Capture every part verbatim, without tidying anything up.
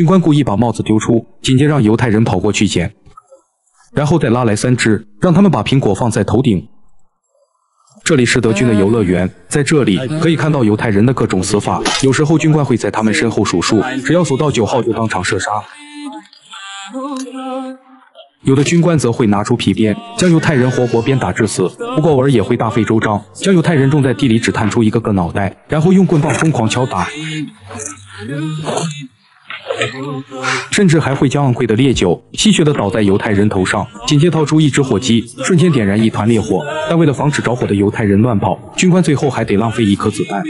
军官故意把帽子丢出，紧接着让犹太人跑过去捡，然后再拉来三只，让他们把苹果放在头顶。这里是德军的游乐园，在这里可以看到犹太人的各种死法，有时候军官会在他们身后数数，只要数到九号就当场射杀。有的军官则会拿出皮鞭，将犹太人活活鞭打致死。不过偶尔也会大费周章，将犹太人种在地里只探出一个个脑袋，然后用棍棒疯狂敲打。 甚至还会将昂贵的烈酒戏谑地倒在犹太人头上，紧接掏出一只火机，瞬间点燃一团烈火。但为了防止着火的犹太人乱跑，军官最后还得浪费一颗子弹。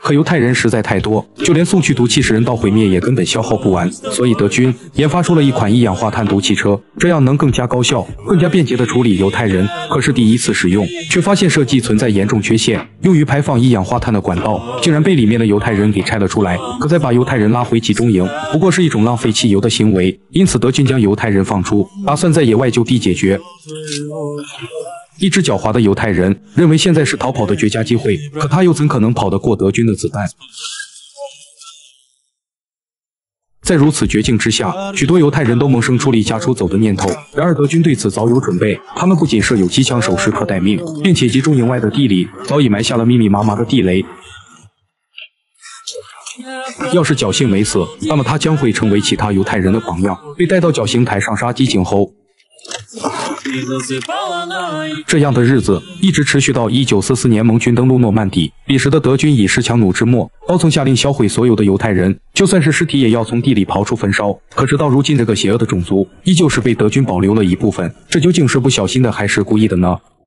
可犹太人实在太多，就连送去毒气使人道毁灭也根本消耗不完，所以德军研发出了一款一氧化碳毒气车，这样能更加高效、更加便捷地处理犹太人。可是第一次使用，却发现设计存在严重缺陷，用于排放一氧化碳的管道竟然被里面的犹太人给拆了出来。可再把犹太人拉回集中营，不过是一种浪费汽油的行为，因此德军将犹太人放出，打算在野外就地解决。 一只狡猾的犹太人认为现在是逃跑的绝佳机会，可他又怎可能跑得过德军的子弹？在如此绝境之下，许多犹太人都萌生出离家出走的念头。然而德军对此早有准备，他们不仅设有机枪手时刻待命，并且集中营外的地里早已埋下了密密麻麻的地雷。 要是侥幸没死，那么他将会成为其他犹太人的榜样，被带到绞刑台上杀鸡儆猴。 这样的日子一直持续到一九四四年盟军登陆诺曼底。彼时的德军已是强弩之末，高层下令销毁所有的犹太人，就算是尸体也要从地里刨出焚烧。可直到如今，这个邪恶的种族依旧是被德军保留了一部分。这究竟是不小心的，还是故意的呢？